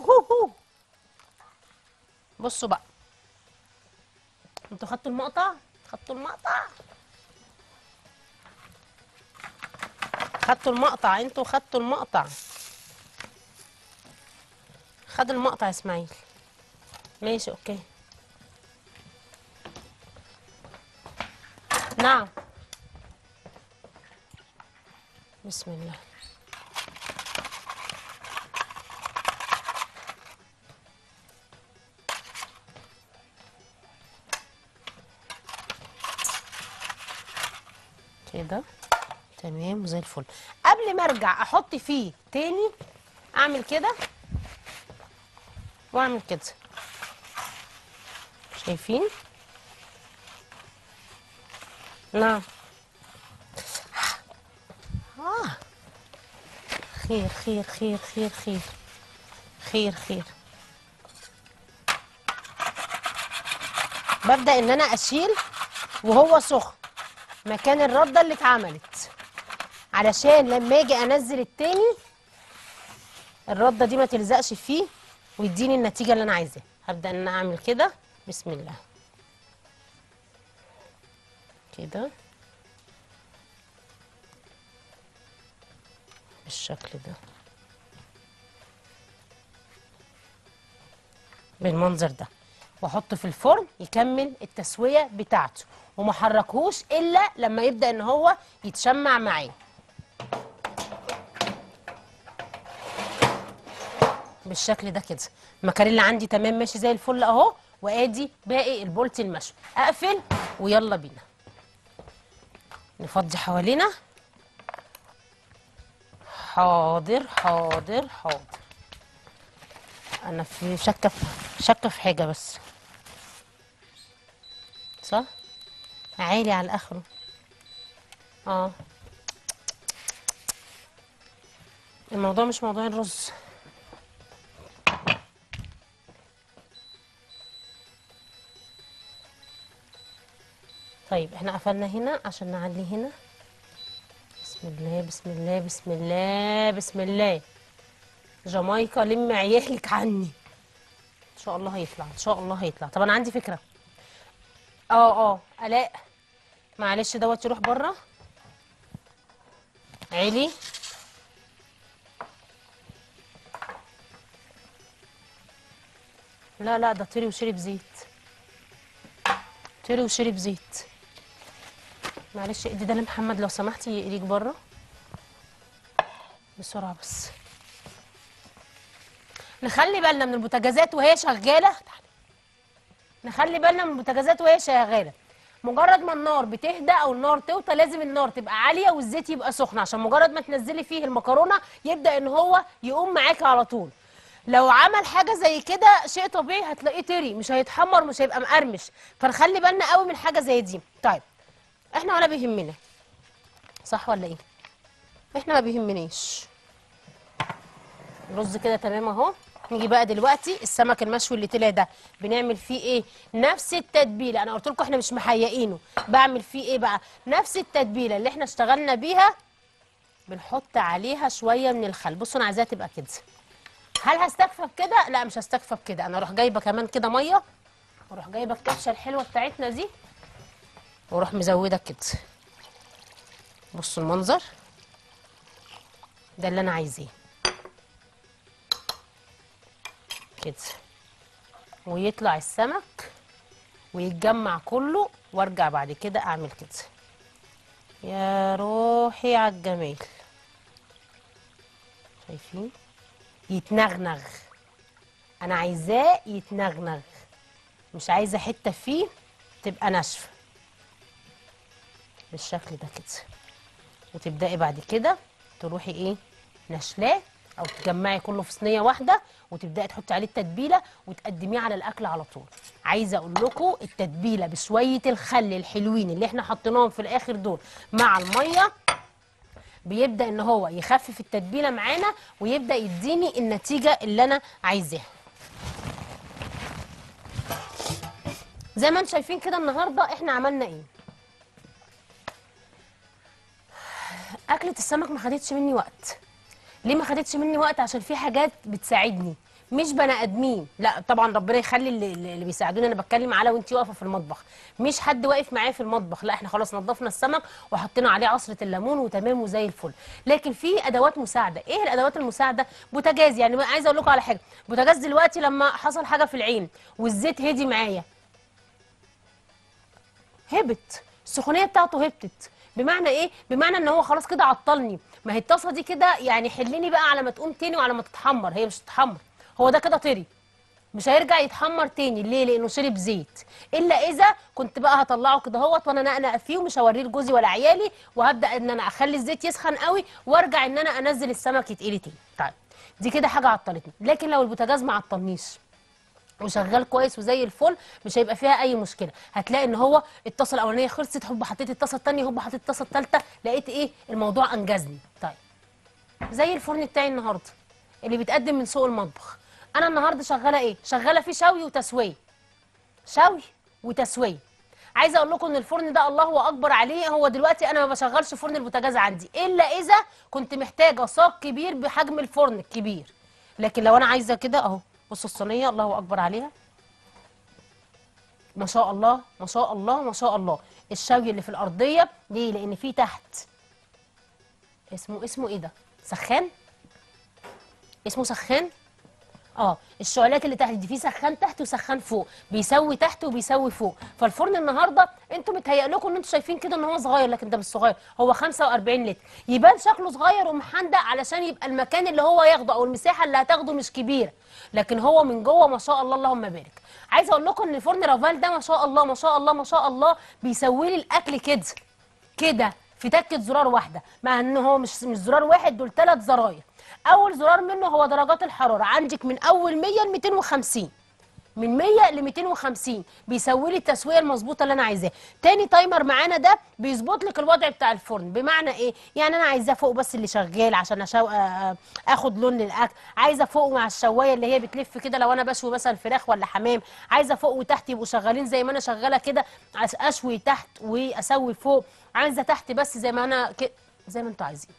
هو. بصوا بقى انتوا خدتوا المقطع خدتوا المقطع خدتوا المقطع انتوا خدتوا المقطع خد المقطع اسماعيل. ماشي اوكي. نعم. بسم الله. كده تمام زي الفل. قبل ما ارجع احط فيه تاني اعمل كده واعمل كده. شايفين؟ نعم. آه. خير خير خير خير خير خير خير. ببدأ ان انا اشيل وهو سخن مكان الردة اللي اتعملت، علشان لما اجي انزل التاني الردة دي ما تلزقش فيه ويديني النتيجة اللي انا عايزاها. هبدأ ان انا اعمل كده. بسم الله. كده بالشكل ده بالمنظر ده، واحطه في الفرن يكمل التسويه بتاعته، وما احركهوش الا لما يبدا ان هو يتشمع معايا بالشكل ده كده. المكاريلا عندي تمام ماشي زي الفل اهو، وادي باقي البولت المشوي. اقفل ويلا بينا نفضي حوالينا. حاضر حاضر حاضر. انا في شكه شكه في حاجه بس، صح؟ عالي على اخره. اه الموضوع مش موضوع الرز. طيب احنا قفلنا هنا عشان نعلي هنا. بسم الله بسم الله بسم الله بسم الله. جامايكا لم عيالك عني. ان شاء الله هيطلع ان شاء الله هيطلع. طب انا عندي فكره. اه اه الاء معلش دوت يروح بره. علي لا لا ده طيري وشرب زيت. طيري وشرب زيت. معلش ادي ده لمحمد لو سمحتي يقريك بره بسرعه. بس نخلي بالنا من البوتاجازات وهي شغاله. نخلي بالنا من البوتاجازات وهي شغاله. مجرد ما النار بتهدى او النار توطى لازم النار تبقى عاليه والزيت يبقى سخن، عشان مجرد ما تنزلي فيه المكرونه يبدا ان هو يقوم معاكي على طول. لو عمل حاجه زي كده شيء طبيعي هتلاقيه طري، مش هيتحمر، مش هيبقى مقرمش. فنخلي بالنا قوي من حاجه زي دي. طيب احنا ولا بيهمنا، صح ولا ايه؟ احنا ما بيهمناش الرز كده تمام اهو. نيجي بقى دلوقتي السمك المشوي اللي طلع ده بنعمل فيه ايه؟ نفس التتبيله. انا قلت لكم احنا مش محيقينه. بعمل فيه ايه بقى؟ نفس التتبيله اللي احنا اشتغلنا بيها بنحط عليها شويه من الخل. بصوا انا عايزاها تبقى كده. هل هستكفى بكده؟ لا مش هستكفى بكده. انا اروح جايبه كمان كده ميه، واروح جايبه الكبشه الحلوه بتاعتنا دي، واروح مزوده كده. بصوا المنظر ده اللي انا عايزاه كده، ويطلع السمك ويتجمع كله، وارجع بعد كده اعمل كده. يا روحي على الجمال. شايفين يتنغنغ. انا عايزاه يتنغنغ، مش عايزه حته فيه تبقى ناشفه بالشكل ده كده. وتبدأي بعد كده تروحي ايه نشلاه او تجمعي كله في صينيه واحده، وتبدأي تحطي عليه التتبيله وتقدميه على الاكل على طول. عايزه اقول لكم التتبيله بشويه الخل الحلوين اللي احنا حطيناهم في الاخر دول مع الميه بيبدأ ان هو يخفف التتبيله معانا ويبدأ يديني النتيجه اللي انا عايزاها. زي ما انتم شايفين كده النهارده احنا عملنا ايه. اكله السمك ما خدتش مني وقت. ليه ما خدتش مني وقت؟ عشان في حاجات بتساعدني، مش بني ادمين، لا طبعا ربنا يخلي اللي, اللي بيساعدوني، انا بتكلم على وانتي واقفه في المطبخ، مش حد واقف معايا في المطبخ، لا احنا خلاص نظفنا السمك وحطينا عليه عصره الليمون وتمام وزي الفل، لكن في ادوات مساعده. ايه الادوات المساعده؟ بوتاجاز، يعني عايزه اقول لكم على حاجه، بوتاجاز دلوقتي لما حصل حاجه في العين والزيت هدي معايا، هبت السخونيه بتاعته، هبتت، بمعنى ايه؟ بمعنى ان هو خلاص كده عطلني. ما هي الطاسه دي كده يعني حلني بقى على ما تقوم تاني وعلى ما تتحمر، هي مش هتتحمر، هو ده كده طري، مش هيرجع يتحمر تاني. ليه؟ لانه شرب زيت، الا اذا كنت بقى هطلعه كده اهوت وانا نقنق فيه ومش هوريه لجوزي ولا عيالي، وهبدا ان انا اخلي الزيت يسخن قوي وارجع ان انا انزل السمك يتقلي تاني. طيب دي كده حاجه عطلتني، لكن لو البوتاجاز ما عطلنيش وشغال كويس وزي الفل مش هيبقى فيها اي مشكله. هتلاقي ان هو الطاسه الاولانيه خلصت، هوب حطيت الطاسه الثانيه، هوب حطيت الطاسه الثالثه، لقيت ايه؟ الموضوع انجزني. طيب زي الفرن بتاعي النهارده اللي بيتقدم من سوق المطبخ، انا النهارده شغاله ايه؟ شغاله فيه شوي وتسويه، شوي وتسويه. عايزه اقول لكم ان الفرن ده الله اكبر عليه، هو دلوقتي انا ما بشغلش فرن البوتاجاز عندي الا اذا كنت محتاجه صاج كبير بحجم الفرن الكبير، لكن لو انا عايزه كده اهو. بصوا الصينيه الله اكبر عليها، ما شاء الله ما شاء الله ما شاء الله. الشوي اللي في الارضيه ليه؟ لان في تحت اسمه اسمه ايه ده؟ سخان، اسمه سخان. اه الشعلات اللي تحت دي في سخان تحت وسخان فوق، بيسوي تحت وبيسوي فوق. فالفرن النهارده انتم متهيأ لكم ان انتم شايفين كده ان هو صغير، لكن ده مش صغير، هو خمسة وأربعين لتر، يبان شكله صغير ومحندق علشان يبقى المكان اللي هو ياخده او المساحه اللي هتاخده مش كبيره، لكن هو من جوه ما شاء الله اللهم بارك. عايزه اقول لكم ان فرن رافال ده ما شاء الله ما شاء الله ما شاء الله بيسوي لي الاكل كده كده في تكه زرار واحده، مع ان هو مش مش زرار واحد، دول ثلاث زراير. اول زرار منه هو درجات الحراره، عندك من اول مية ل مئتين وخمسين، من مية ل مئتين وخمسين بيسوي لي التسويه المظبوطه اللي انا عايزاها. تاني تايمر معانا ده بيظبط لك الوضع بتاع الفرن، بمعنى ايه؟ يعني انا عايزاه فوق بس اللي شغال عشان اشو اخد لون للاكل، عايزه فوق مع الشوايه اللي هي بتلف كده لو انا بشوي مثلا فراخ ولا حمام، عايزه فوق وتحت يبقوا شغالين زي ما انا شغاله كده، اشوي تحت واسوي فوق، عايزه تحت بس زي ما انا ك... زي ما انتوا عايزين.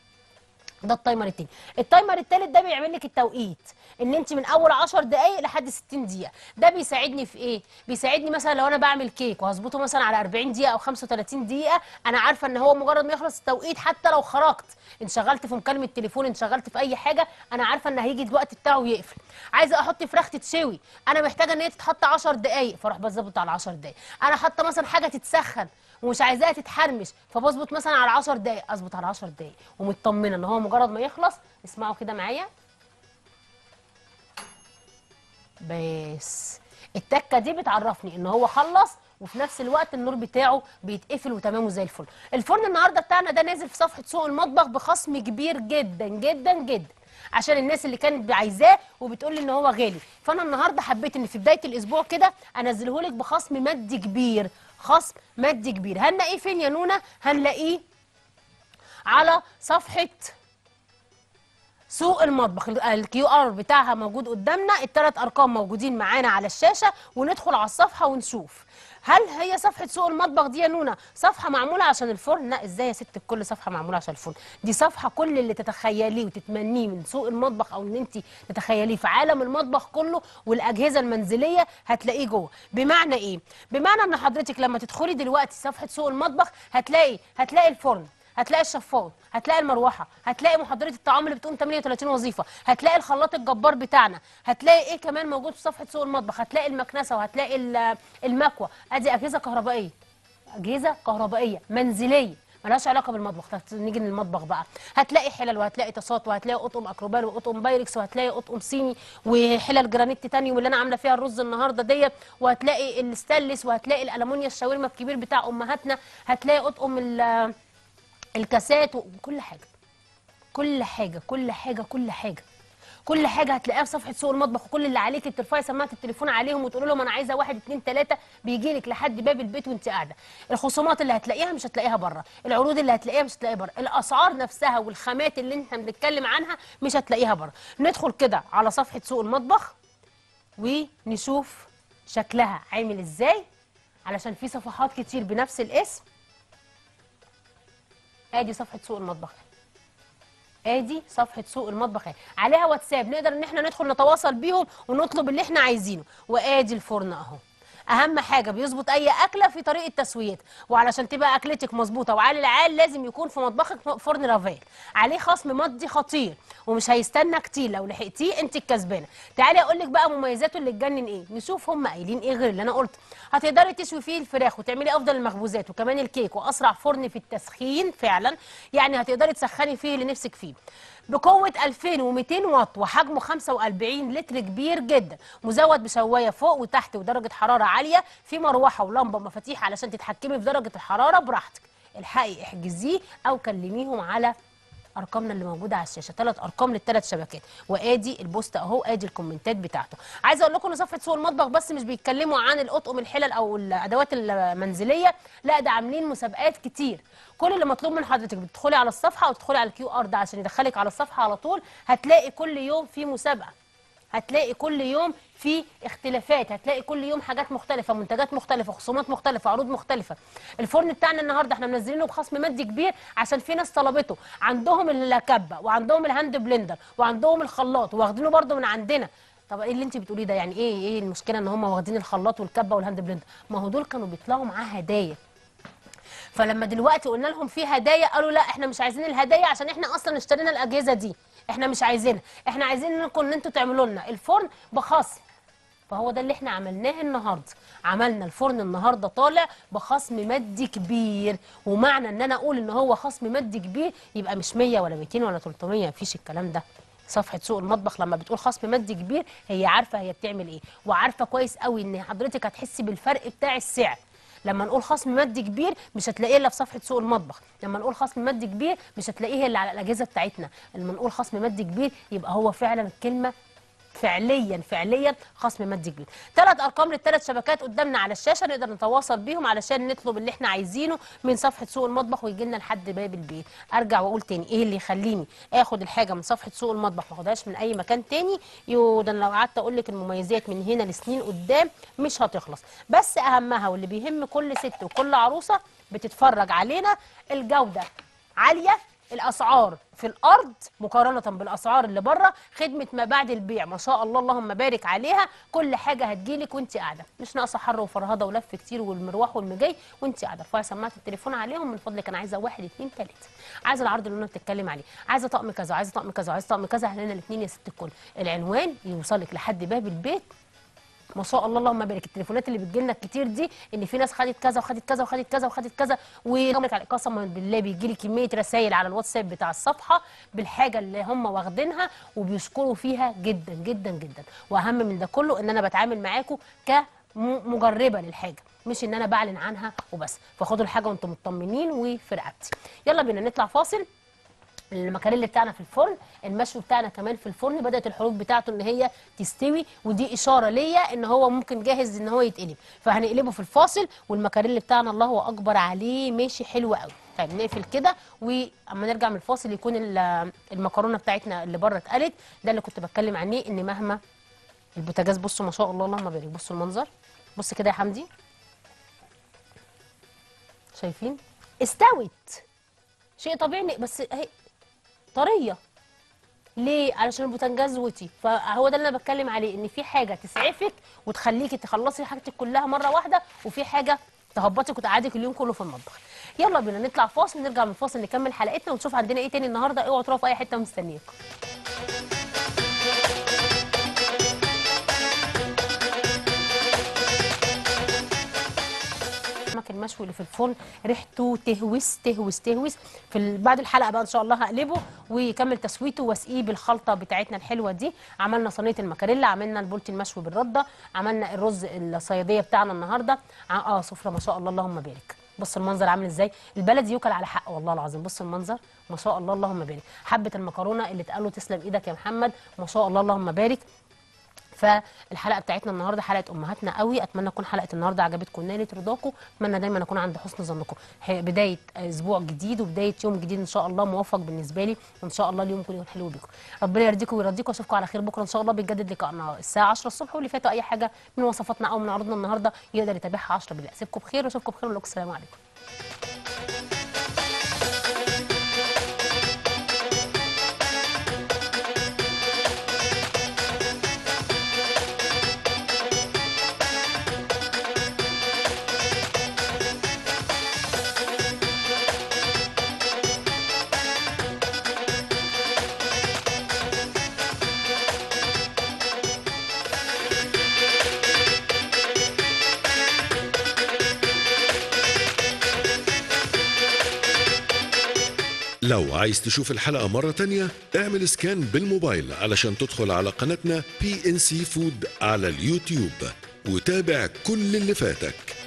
ده التايمر التاني. التايمر التالت ده بيعمل لك التوقيت ان انت من اول عشر دقائق لحد ستين دقيقه. ده بيساعدني في ايه؟ بيساعدني مثلا لو انا بعمل كيك وهظبطه مثلا على أربعين دقيقه او خمسة وثلاثين دقيقه، انا عارفه ان هو مجرد ما يخلص التوقيت حتى لو خرجت انشغلت في مكالمه تليفون، انشغلت في اي حاجه، انا عارفه ان هيجي الوقت بتاعه ويقفل. عايزه احط فراخ تتشوي، انا محتاجه ان هي تتحط عشر دقائق، فاروح بظبط على عشر دقائق. انا حاطه مثلا حاجه تتسخن ومش عايزاها تتحرمش، فبظبط مثلا على عشر دقائق، اظبط على عشر دقائق ومطمنه ان هو مجرد ما يخلص. اسمعوا كده معايا بس، التكه دي بتعرفني ان هو خلص، وفي نفس الوقت النور بتاعه بيتقفل وتمامه زي الفل. الفرن النهارده بتاعنا ده نازل في صفحه سوق المطبخ بخصم كبير جدا جدا جدا، عشان الناس اللي كانت عايزاه وبتقول لي ان هو غالي، فانا النهارده حبيت ان في بدايه الاسبوع كده انزله لك بخصم مادي كبير، خصم مادي كبير. هنلاقيه فين يا نونا؟ هنلاقيه على صفحه سوق المطبخ، الكيو ار بتاعها موجود قدامنا، الثلاث ارقام موجودين معانا على الشاشه، وندخل على الصفحه ونشوف. هل هي صفحه سوق المطبخ دي يا نونا صفحه معموله عشان الفرن؟ لا، ازاي يا ست الكل صفحه معموله عشان الفرن؟ دي صفحه كل اللي تتخيليه وتتمنيه من سوق المطبخ او ان انت تتخيليه في عالم المطبخ كله والاجهزه المنزليه هتلاقيه جوه. بمعنى ايه؟ بمعنى ان حضرتك لما تدخلي دلوقتي صفحه سوق المطبخ هتلاقي هتلاقي الفرن، هتلاقي الشفاط، هتلاقي المروحه، هتلاقي محضره الطعام اللي بتقوم ثمانية وثلاثين وظيفه، هتلاقي الخلاط الجبار بتاعنا، هتلاقي ايه كمان موجود في صفحه سوق المطبخ؟ هتلاقي المكنسه وهتلاقي المكوه، ادي اجهزه كهربائيه، اجهزه كهربائيه منزليه مالهاش علاقه بالمطبخ. نيجي للمطبخ بقى، هتلاقي حلل وهتلاقي طاسات وهتلاقي اطقم اكروبال واطقم بايركس وهتلاقي اطقم صيني وحلل جرانيت تيتانيوم اللي انا عامله فيها الرز النهارده ديت، وهتلاقي الستانلس وهتلاقي الالومنيا الشاورما الكبير بتاع امهاتنا، هتلاقي اطقم ال الكاسات وكل حاجه كل حاجه كل حاجه كل حاجه كل حاجه هتلاقيها في صفحه سوق المطبخ. وكل اللي عليك ترفعي سماعه التليفون عليهم وتقول لهم انا عايزه واحد اتنين تلاته، بيجي لك لحد باب البيت وانت قاعده. الخصومات اللي هتلاقيها مش هتلاقيها بره، العروض اللي هتلاقيها مش هتلاقيها بره، الاسعار نفسها والخامات اللي احنا بنتكلم عنها مش هتلاقيها بره. ندخل كده على صفحه سوق المطبخ ونشوف شكلها عامل ازاي، علشان في صفحات كتير بنفس الاسم. ادي صفحه سوق المطبخ، ادي صفحه سوق المطبخ اهي، عليها واتساب نقدر ان احنا ندخل نتواصل بيهم ونطلب اللي احنا عايزينه، وادي الفرن اهو. اهم حاجه بيظبط اي اكله في طريقه تسويتها، وعلشان تبقى اكلتك مظبوطه وعلى العال لازم يكون في مطبخك فرن رافيل، عليه خصم مادي خطير ومش هيستنى كتير، لو لحقتيه انت الكسبانه. تعالي اقول لك بقى مميزاته اللي تجنن ايه، نشوف هم قايلين ايه غير اللي انا قلت. هتقدري تشوي فيه الفراخ وتعملي افضل المخبوزات وكمان الكيك، واسرع فرن في التسخين فعلا، يعني هتقدري تسخني فيه اللي نفسك فيه. بقوة ألفين ومئتين واط وحجمه خمسة وأربعين لتر، كبير جدا، مزود بشوايه فوق وتحت ودرجه حراره عاليه، في مروحه ولمبه ومفاتيح علشان تتحكمي في درجه الحراره براحتك. الحقي احجزيه او كلميهم على ارقامنا اللي موجوده على الشاشه، ثلاث ارقام للثلاث شبكات، وادي البوست اهو، ادي الكومنتات بتاعته. عايزه اقول لكم ان صفحه سوق المطبخ بس مش بيتكلموا عن الاطقم الحلل او الادوات المنزليه، لا ده عاملين مسابقات كتير. كل اللي مطلوب من حضرتك بتدخلي على الصفحه وتدخلي على الكيو ار ده عشان يدخلك على الصفحه على طول، هتلاقي كل يوم في مسابقه، هتلاقي كل يوم في اختلافات، هتلاقي كل يوم حاجات مختلفه، منتجات مختلفه، خصومات مختلفه، عروض مختلفه. الفرن بتاعنا النهارده احنا منزلينه بخصم مادي كبير عشان في ناس طلبته، عندهم الكبه وعندهم الهاند بلندر وعندهم الخلاط واخدينه برده من عندنا. طب ايه اللي انت بتقوليه ده؟ يعني ايه ايه المشكله ان هم واخدين الخلاط والكبه والهاند بلندر؟ ما هو دول كانوا بيطلعوا معاه هدايا، فلما دلوقتي قلنا لهم في هدايا قالوا لا احنا مش عايزين الهدايا عشان احنا اصلا اشترينا الاجهزه دي، احنا مش عايزينها، احنا عايزين انكم ان انتوا تعملوا لنا الفرن بخصم. فهو ده اللي احنا عملناه النهارده، عملنا الفرن النهارده طالع بخصم مادي كبير، ومعنى ان انا اقول ان هو خصم مادي كبير يبقى مش مية ولا مئتين ولا ثلاثمية، مفيش الكلام ده. صفحه سوق المطبخ لما بتقول خصم مادي كبير هي عارفه هي بتعمل ايه، وعارفه كويس قوي ان حضرتك هتحسي بالفرق بتاع السعر. لما نقول خصم مادي كبير مش هتلاقيه الا في صفحه سوق المطبخ، لما نقول خصم مادي كبير مش هتلاقيه الا على الاجهزه بتاعتنا، لما نقول خصم مادي كبير يبقى هو فعلا الكلمه فعليا فعليا خصم مادي كبير. ثلاث ارقام للثلاث شبكات قدامنا على الشاشه نقدر نتواصل بيهم علشان نطلب اللي احنا عايزينه من صفحه سوق المطبخ ويجي لنا لحد باب البيت. ارجع واقول تاني، ايه اللي يخليني اخد الحاجه من صفحه سوق المطبخ ما اخدهاش من اي مكان تاني؟ يو ده انا لو قعدت اقول لك المميزات من هنا لسنين قدام مش هتخلص، بس اهمها واللي بيهم كل ست وكل عروسه بتتفرج علينا، الجوده عاليه، الاسعار في الارض مقارنه بالاسعار اللي بره، خدمه ما بعد البيع ما شاء الله اللهم بارك عليها، كل حاجه هتجيلك وانت قاعده، مش ناقصه حر وفرهده ولف كتير والمروح والمجاي وانت قاعده. ارفعي سماعه التليفون عليهم من فضلك، انا عايزه واحد اتنين تلاته، عايزه العرض اللي انا بتتكلم عليه، عايزه طقم كذا، عايزه طقم كذا، عايزه طقم كذا، هنا الاثنين يا ست الكل. العنوان يوصلك لحد باب البيت ما شاء الله اللهم بارك. التليفونات اللي بتجي لنا كتير دي ان في ناس خدت كذا وخدت كذا وخدت كذا وخدت كذا، ورغمك على قسما بالله بيجي لي كميه رسائل على الواتساب بتاع الصفحه بالحاجه اللي هم واخدينها وبيشكروا فيها جدا جدا جدا. واهم من ده كله ان انا بتعامل معاكم كمجربه للحاجه، مش ان انا بعلن عنها وبس، فخدوا الحاجه وانتم مطمنين وفي رقبتي. يلا بينا نطلع فاصل. المكاريلي بتاعنا في الفرن، المشوي بتاعنا كمان في الفرن، بدات الحروف بتاعته ان هي تستوي، ودي اشاره ليا ان هو ممكن جاهز ان هو يتقلب، فهنقلبه في الفاصل. والمكاريلي بتاعنا الله اكبر عليه ماشي حلو قوي. طيب نقفل كده واما نرجع من الفاصل يكون المكرونه بتاعتنا اللي بره اتقلت، ده اللي كنت بتكلم عنيه، ان مهما البوتاجاز بصوا ما شاء الله اللهم بارك، بصوا المنظر، بص كده يا حمدي، شايفين استوت شيء طبيعي بس اهي طريه. ليه؟ علشان البوتنجاز وطي. فهو ده اللي انا بتكلم عليه، ان في حاجه تسعفك وتخليكي تخلصي حاجتك كلها مره واحده، وفي حاجه تهبطك وتقعدك اليوم كله في المطبخ. يلا بينا نطلع فاصل، نرجع من الفاصل نكمل حلقتنا ونشوف عندنا ايه تاني النهارده. اوعوا تروحوا في اي حته، مستنياكم. المشوي اللي في الفرن ريحته تهوس تهوس تهوس. في بعد الحلقه بقى ان شاء الله هقلبه ويكمل تسويته واسقيه بالخلطه بتاعتنا الحلوه دي. عملنا صينيه المكاريلا، عملنا البولتي المشوي بالرده، عملنا الرز الصياديه بتاعنا النهارده. اه سفره ما شاء الله اللهم بارك، بص المنظر عامل ازاي، البلدي يوكل على حق والله العظيم، بص المنظر ما شاء الله اللهم بارك. حبه المكرونه اللي اتقالوا تسلم ايدك يا محمد ما شاء الله اللهم بارك. فالحلقه بتاعتنا النهارده حلقه امهاتنا قوي، اتمنى تكون حلقه النهارده عجبتكم، نالت رضاكم، اتمنى دايما اكون عند حسن ظنكم. بدايه اسبوع جديد وبدايه يوم جديد ان شاء الله موفق بالنسبه لي، وان شاء الله اليوم يكون حلو بيكم، ربنا يرضيكم ويرضيكم، واشوفكم على خير بكره ان شاء الله. بيتجدد لقائنا الساعه عشرة الصبح، واللي فاتوا اي حاجه من وصفاتنا او من عروضنا النهارده يقدر يتابعها عشرة بالليل. اسيبكم بخير واشوفكم بخير، والسلام السلام عليكم. لو عايز تشوف الحلقة مرة تانية اعمل سكان بالموبايل علشان تدخل على قناتنا بي إن سي Food على اليوتيوب وتابع كل اللي فاتك.